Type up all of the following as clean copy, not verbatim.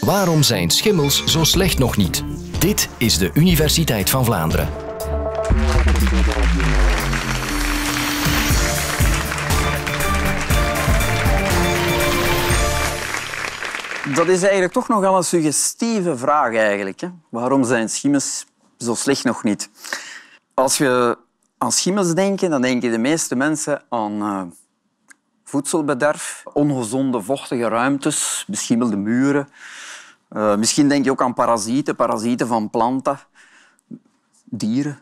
Waarom zijn schimmels zo slecht nog niet? Dit is de Universiteit van Vlaanderen. Dat is eigenlijk toch nogal een suggestieve vraag eigenlijk, hè? Waarom zijn schimmels zo slecht nog niet? Als je aan schimmels denkt, dan denken de meeste mensen aan voedselbederf, ongezonde vochtige ruimtes, beschimmelde muren. Misschien denk je ook aan parasieten, parasieten van planten, dieren.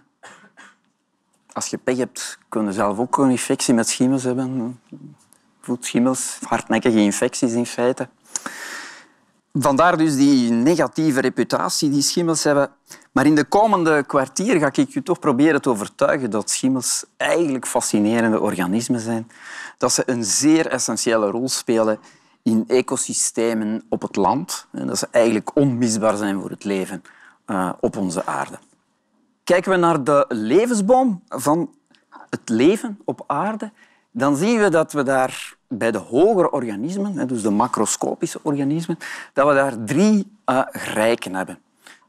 Als je pech hebt, kun je zelf ook een infectie met schimmels hebben. Voetschimmels, hardnekkige infecties in feite. Vandaar dus die negatieve reputatie die schimmels hebben. Maar in de komende kwartier ga ik je toch proberen te overtuigen dat schimmels eigenlijk fascinerende organismen zijn. Dat ze een zeer essentiële rol spelen in ecosystemen op het land. En dat ze eigenlijk onmisbaar zijn voor het leven op onze aarde. Kijken we naar de levensboom van het leven op aarde, dan zien we dat we daar bij de hogere organismen, dus de macroscopische organismen, dat we daar drie rijken hebben.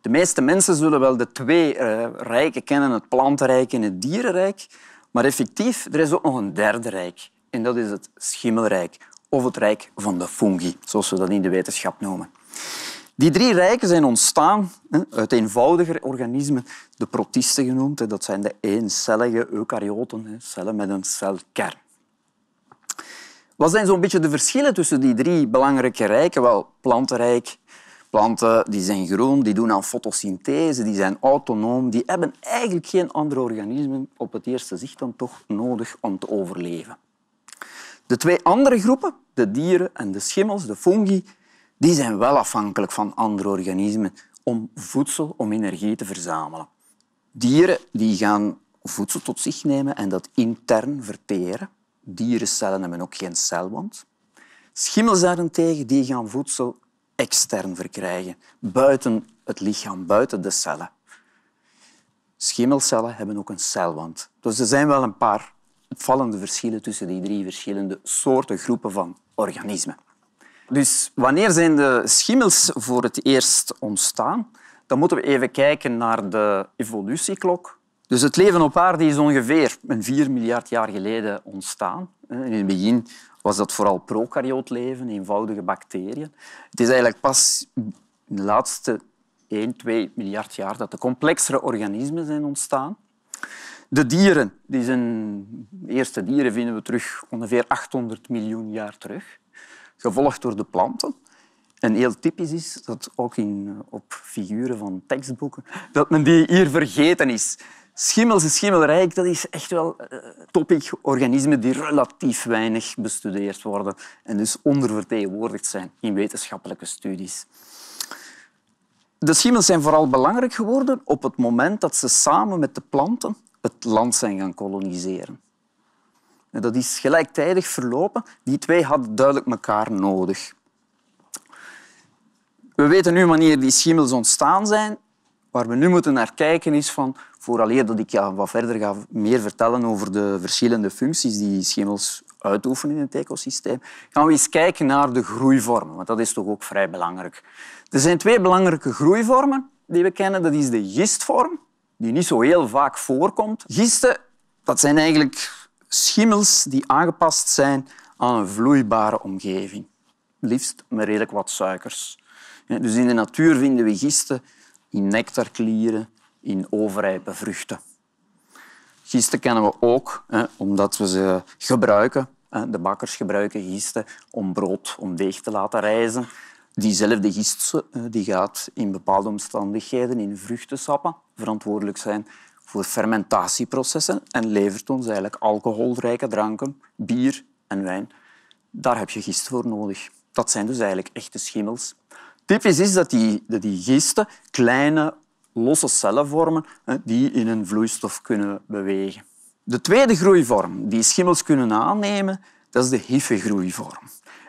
De meeste mensen zullen wel de twee rijken kennen, het plantenrijk en het dierenrijk. Maar effectief, er is ook nog een derde rijk. En dat is het schimmelrijk, of het rijk van de fungi, zoals we dat in de wetenschap noemen. Die drie rijken zijn ontstaan uit eenvoudigere organismen, de protisten genoemd. Dat zijn de eencellige eukaryoten, cellen met een celkern. Wat zijn zo'n beetje de verschillen tussen die drie belangrijke rijken? Wel, plantenrijk. Planten die zijn groen, die doen aan fotosynthese, die zijn autonoom. Die hebben eigenlijk geen andere organismen op het eerste zicht dan toch nodig om te overleven. De twee andere groepen, de dieren en de schimmels, de fungi, die zijn wel afhankelijk van andere organismen om voedsel, om energie te verzamelen. Dieren die gaan voedsel tot zich nemen en dat intern verteren. Dierencellen hebben ook geen celwand. Schimmels daarentegen die gaan voedsel extern verkrijgen, buiten het lichaam, buiten de cellen. Schimmelcellen hebben ook een celwand. Dus er zijn wel een paar opvallende verschillen tussen die drie verschillende soorten groepen van organismen. Dus wanneer zijn de schimmels voor het eerst ontstaan? Dan moeten we even kijken naar de evolutieklok. Dus het leven op aarde is ongeveer 4 miljard jaar geleden ontstaan. In het begin was dat vooral prokaryoot leven, eenvoudige bacteriën. Het is eigenlijk pas in de laatste 1-2 miljard jaar dat de complexere organismen zijn ontstaan. De dieren, de eerste dieren vinden we terug ongeveer 800 miljoen jaar terug, gevolgd door de planten. En heel typisch is dat ook op figuren van tekstboeken, dat men die hier vergeten is. Schimmels en schimmelrijk, dat is echt wel topic organismen die relatief weinig bestudeerd worden en dus ondervertegenwoordigd zijn in wetenschappelijke studies. De schimmels zijn vooral belangrijk geworden op het moment dat ze samen met de planten het land zijn gaan koloniseren. En dat is gelijktijdig verlopen. Die twee hadden duidelijk elkaar nodig. We weten nu wanneer die schimmels ontstaan zijn. Waar we nu moeten naar kijken is van, vooraleer dat ik wat verder ga meer vertellen over de verschillende functies die schimmels uitoefenen in het ecosysteem, gaan we eens kijken naar de groeivormen, want dat is toch ook vrij belangrijk. Er zijn twee belangrijke groeivormen die we kennen. Dat is de gistvorm, die niet zo heel vaak voorkomt. Gisten, dat zijn eigenlijk schimmels die aangepast zijn aan een vloeibare omgeving. Liefst met redelijk wat suikers. Dus in de natuur vinden we gisten in nectarklieren, in overrijpe vruchten. Gisten kennen we ook omdat we ze gebruiken. De bakkers gebruiken gisten om brood, om deeg te laten rijzen. Diezelfde gist die gaat in bepaalde omstandigheden in vruchtensappen verantwoordelijk zijn voor fermentatieprocessen en levert ons eigenlijk alcoholrijke dranken, bier en wijn. Daar heb je gist voor nodig. Dat zijn dus eigenlijk echte schimmels. Typisch is dat die gisten kleine, losse cellen vormen die in een vloeistof kunnen bewegen. De tweede groeivorm die schimmels kunnen aannemen, dat is de hyfegroeivorm.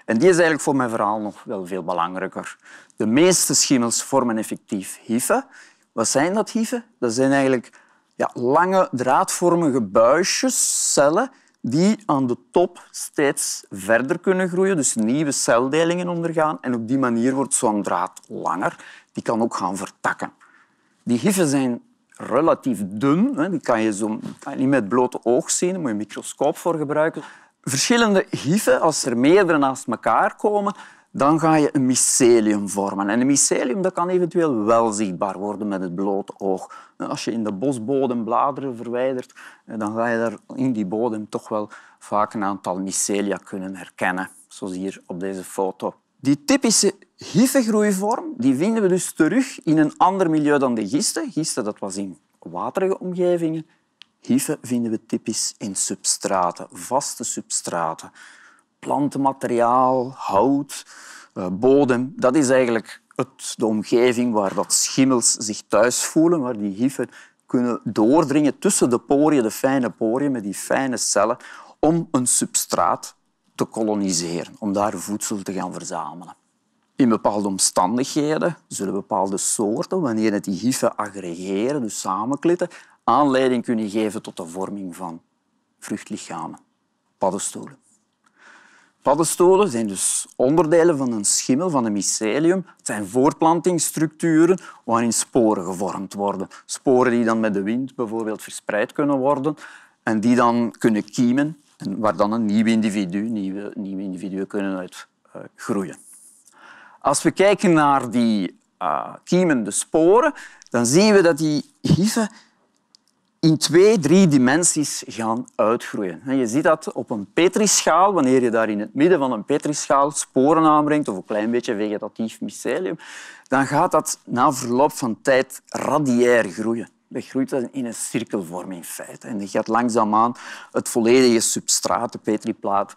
En die is eigenlijk voor mijn verhaal nog wel veel belangrijker. De meeste schimmels vormen effectief hyfen. Wat zijn dat, hyfen? Dat zijn eigenlijk lange, draadvormige buisjes, cellen, die aan de top steeds verder kunnen groeien, dus nieuwe celdelingen ondergaan. En op die manier wordt zo'n draad langer. Die kan ook gaan vertakken. Die hyfen zijn relatief dun. Die kan je zo niet met het blote oog zien. Daar moet je een microscoop voor gebruiken. Verschillende hyfen, als er meerdere naast elkaar komen, dan ga je een mycelium vormen. En een mycelium dat kan eventueel wel zichtbaar worden met het blote oog. Als je in de bosbodem bladeren verwijdert, dan ga je daar in die bodem toch wel vaak een aantal mycelia kunnen herkennen, zoals hier op deze foto. Die typische hyfegroeivorm vinden we dus terug in een ander milieu dan de gisten. Gisten dat was in waterige omgevingen. Hyfen vinden we typisch in substraten, vaste substraten. Plantenmateriaal, hout, bodem. Dat is eigenlijk de omgeving waar dat schimmels zich thuis voelen, waar die hyfen kunnen doordringen tussen de poriën, de fijne poriën, met die fijne cellen, om een substraat te koloniseren, om daar voedsel te gaan verzamelen. In bepaalde omstandigheden zullen bepaalde soorten, wanneer het die hyfen aggregeren, dus samenklitten, aanleiding kunnen geven tot de vorming van vruchtlichamen, paddenstoelen. Paddenstoelen zijn dus onderdelen van een schimmel, van een mycelium. Het zijn voortplantingsstructuren waarin sporen gevormd worden. Sporen die dan met de wind bijvoorbeeld verspreid kunnen worden en die dan kunnen kiemen en waar dan een nieuwe individuen kunnen uit groeien. Als we kijken naar die kiemende sporen, dan zien we dat die hyfen in 2-3 dimensies gaan uitgroeien. Je ziet dat op een petrischaal, wanneer je daar in het midden van een petrischaal sporen aanbrengt, of een klein beetje vegetatief mycelium, dan gaat dat na verloop van tijd radiair groeien. Dat groeit in een cirkelvorm in feite. En je gaat langzaamaan het volledige substraat, de petriplaat,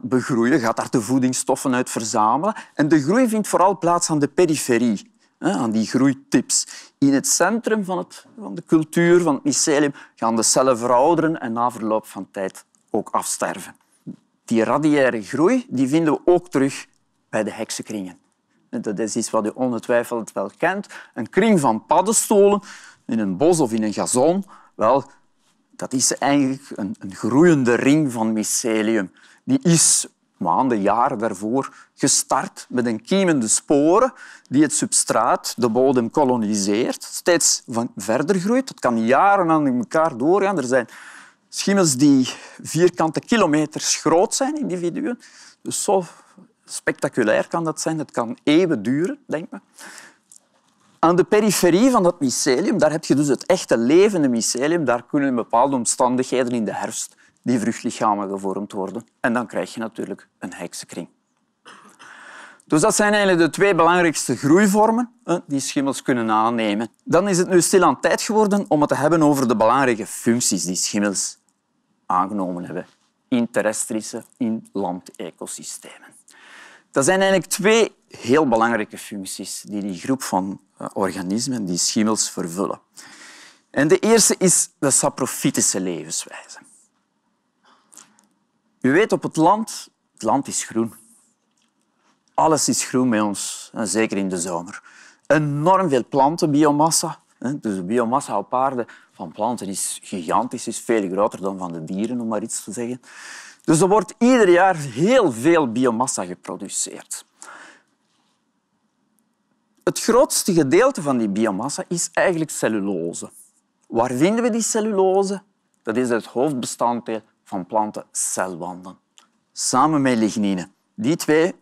begroeien. Gaat daar de voedingsstoffen uit verzamelen. En de groei vindt vooral plaats aan de periferie. Aan die groeitips. In het centrum van de cultuur, van het mycelium, gaan de cellen verouderen en na verloop van tijd ook afsterven. Die radiaire groei vinden we ook terug bij de heksenkringen. Dat is iets wat je ongetwijfeld wel kent. Een kring van paddenstoelen in een bos of in een gazon, wel, dat is eigenlijk een groeiende ring van mycelium. Die is maanden, jaren daarvoor gestart met een kiemende sporen die het substraat, de bodem, koloniseert, steeds verder groeit. Dat kan jaren aan elkaar doorgaan. Er zijn schimmels die vierkante kilometers groot zijn, individuen. Dus zo spectaculair kan dat zijn. Het kan eeuwen duren, denk ik. Aan de periferie van dat mycelium, daar heb je dus het echte levende mycelium. Daar kunnen in bepaalde omstandigheden in de herfst die vruchtlichamen gevormd worden. En dan krijg je natuurlijk een heksenkring. Dus dat zijn eigenlijk de 2 belangrijkste groeivormen die schimmels kunnen aannemen. Dan is het nu stilaan tijd geworden om het te hebben over de belangrijke functies die schimmels aangenomen hebben in terrestrische, in landecosystemen. Dat zijn eigenlijk 2 heel belangrijke functies die die groep van organismen, die schimmels, vervullen. En de eerste is de saprofytische levenswijze. U weet, op het land is groen. Alles is groen bij ons, zeker in de zomer. Enorm veel plantenbiomassa. Dus de biomassa op aarde van planten is gigantisch, is veel groter dan van de dieren, om maar iets te zeggen. Dus er wordt ieder jaar heel veel biomassa geproduceerd. Het grootste gedeelte van die biomassa is eigenlijk cellulose. Waar vinden we die cellulose? Dat is het hoofdbestanddeel van plantencelwanden, samen met lignine. Die 2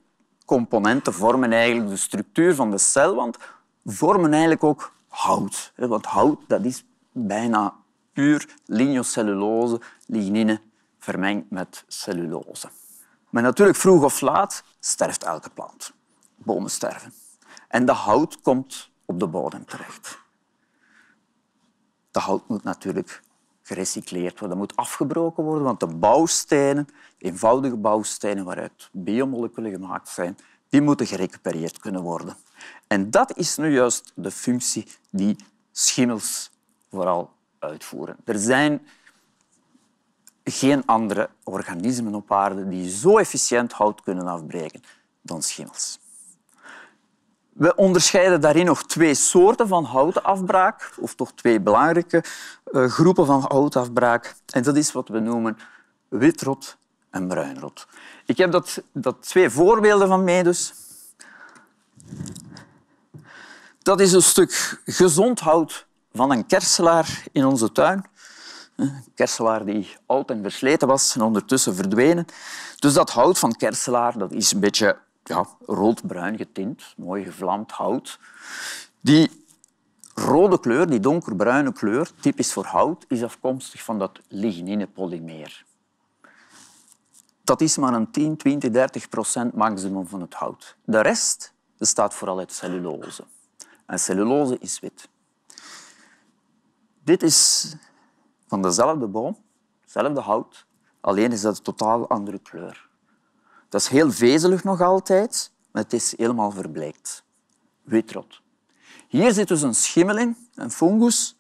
componenten vormen eigenlijk de structuur van de celwand, vormen eigenlijk ook hout. Want hout, dat is bijna puur lignocellulose, lignine vermengd met cellulose. Maar natuurlijk, vroeg of laat sterft elke plant. Bomen sterven. En de hout komt op de bodem terecht. De hout moet natuurlijk gerecycleerd worden. Dat moet afgebroken worden, want de bouwstenen, eenvoudige bouwstenen waaruit biomoleculen gemaakt zijn, die moeten gerecupereerd kunnen worden. En dat is nu juist de functie die schimmels vooral uitvoeren. Er zijn geen andere organismen op aarde die zo efficiënt hout kunnen afbreken dan schimmels. We onderscheiden daarin nog 2 soorten van houtafbraak, of toch 2 belangrijke groepen van houtafbraak. En dat is wat we noemen witrot en bruinrot. Ik heb dat twee voorbeelden van mij dus. Dat is een stuk gezond hout van een kerselaar in onze tuin. Een kerselaar die oud en versleten was en ondertussen verdwenen. Dus dat hout van kerselaar, dat is een beetje roodbruin getint, mooi gevlamd hout. Die rode kleur, die donkerbruine kleur, typisch voor hout, is afkomstig van dat ligninepolymeer. Dat is maar een 10, 20, 30% maximum van het hout. De rest bestaat vooral uit cellulose. En cellulose is wit. Dit is van dezelfde boom, hetzelfde hout, alleen is dat een totaal andere kleur. Dat is heel vezelig nog altijd, maar het is helemaal verbleekt. Witrot. Hier zit dus een schimmel in, een fungus,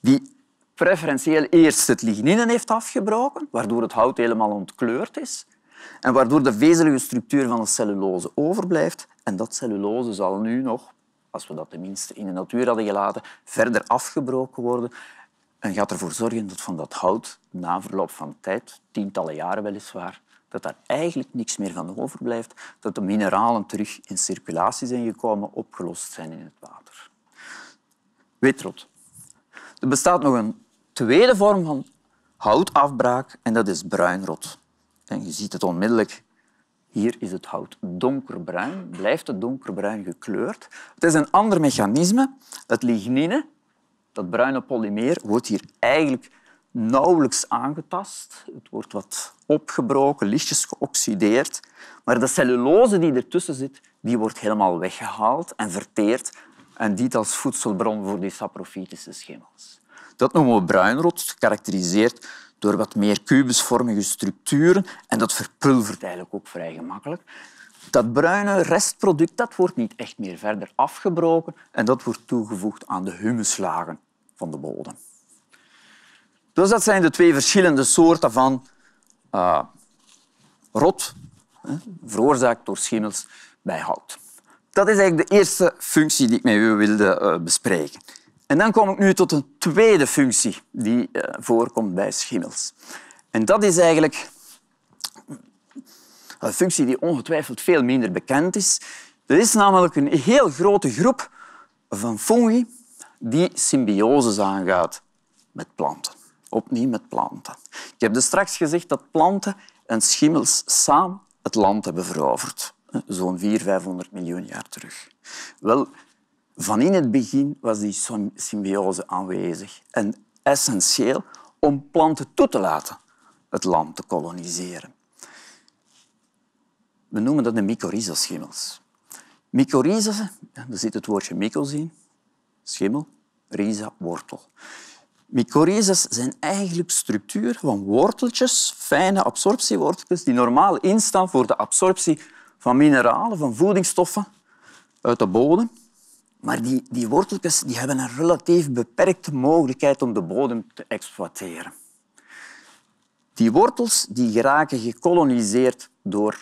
die preferentieel eerst het lignine heeft afgebroken, waardoor het hout helemaal ontkleurd is en waardoor de vezelige structuur van de cellulose overblijft. En dat cellulose zal nu nog, als we dat tenminste in de natuur hadden gelaten, verder afgebroken worden en gaat ervoor zorgen dat van dat hout, na verloop van tijd, tientallen jaren weliswaar, dat daar eigenlijk niks meer van overblijft, dat de mineralen terug in circulatie zijn gekomen, opgelost zijn in het water. Witrot. Er bestaat nog een tweede vorm van houtafbraak en dat is bruinrot. En je ziet het onmiddellijk. Hier is het hout donkerbruin, blijft het donkerbruin gekleurd. Het is een ander mechanisme. Het lignine, dat bruine polymeer, wordt hier eigenlijk nauwelijks aangetast. Het wordt wat opgebroken, lichtjes geoxideerd. Maar de cellulose die ertussen zit, die wordt helemaal weggehaald en verteerd en dient als voedselbron voor die saprofytische schimmels. Dat noemen we bruinrot, gekarakteriseerd door wat meer kubusvormige structuren. En dat verpulvert eigenlijk ook vrij gemakkelijk. Dat bruine restproduct dat wordt niet echt meer verder afgebroken en dat wordt toegevoegd aan de humuslagen van de bodem. Dus dat zijn de twee verschillende soorten van rot, veroorzaakt door schimmels bij hout. Dat is eigenlijk de eerste functie die ik met u wilde bespreken. En dan kom ik nu tot een tweede functie die voorkomt bij schimmels. En dat is eigenlijk een functie die ongetwijfeld veel minder bekend is. Er is namelijk een heel grote groep van fungi die symbioses aangaat met planten. Opnieuw met planten. Ik heb dus straks gezegd dat planten en schimmels samen het land hebben veroverd. Zo'n 400-500 miljoen jaar terug. Wel, van in het begin was die symbiose aanwezig en essentieel om planten toe te laten het land te koloniseren. We noemen dat de mycorrhizaschimmels. Mycorrhizen, daar zit het woordje mycos in, schimmel, rhiza, wortel. Mycorrhizels zijn eigenlijk structuren van worteltjes, fijne absorptieworteltjes, die normaal instaan voor de absorptie van mineralen, van voedingsstoffen uit de bodem. Maar die worteltjes die hebben een relatief beperkte mogelijkheid om de bodem te exploiteren. Die wortels die geraken gekoloniseerd door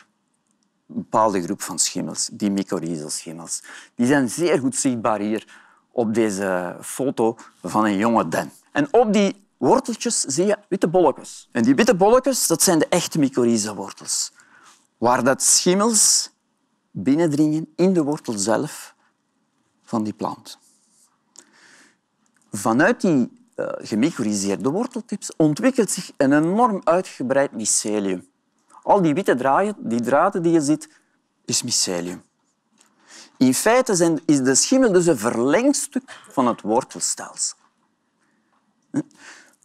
een bepaalde groep van schimmels, die mycorrhizelschimmels. Die zijn zeer goed zichtbaar hier op deze foto van een jonge den. En op die worteltjes zie je witte bolletjes. En die witte bolletjes, dat zijn de echte mycorrhizawortels. Waar dat schimmels binnendringen in de wortel zelf van die plant. Vanuit die gemycorrhizeerde worteltips ontwikkelt zich een enorm uitgebreid mycelium. Al die witte draden die je ziet, is mycelium. In feite is de schimmel dus een verlengstuk van het wortelstelsel.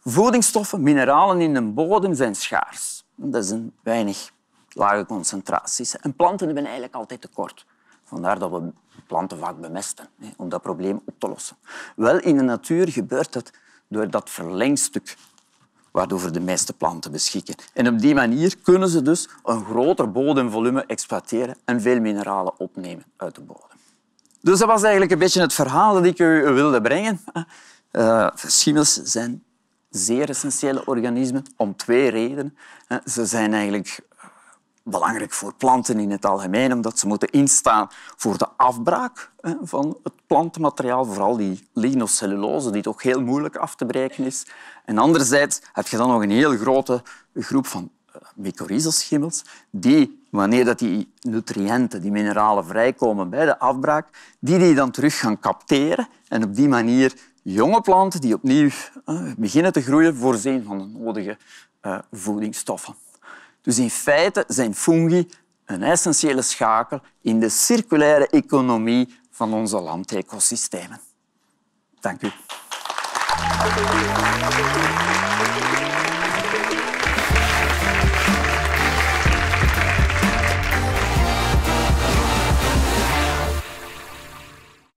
Voedingsstoffen, mineralen in de bodem zijn schaars. Dat zijn weinig lage concentraties. En planten hebben eigenlijk altijd tekort. Vandaar dat we planten vaak bemesten, om dat probleem op te lossen. Wel, in de natuur gebeurt dat door dat verlengstuk waarover de meeste planten beschikken. En op die manier kunnen ze dus een groter bodemvolume exploiteren en veel mineralen opnemen uit de bodem. Dus dat was eigenlijk een beetje het verhaal dat ik u wilde brengen. Schimmels zijn zeer essentiële organismen om twee redenen. Ze zijn eigenlijk belangrijk voor planten in het algemeen, omdat ze moeten instaan voor de afbraak van het plantenmateriaal, vooral die lignocellulose, die toch heel moeilijk af te breken is. En anderzijds heb je dan nog een heel grote groep van mycorrhizaschimmels die, wanneer die nutriënten, die mineralen, vrijkomen bij de afbraak, die dan terug gaan capteren en op die manier jonge planten die opnieuw beginnen te groeien, voorzien van de nodige voedingsstoffen. Dus in feite zijn fungi een essentiële schakel in de circulaire economie van onze landecosystemen. Dank u.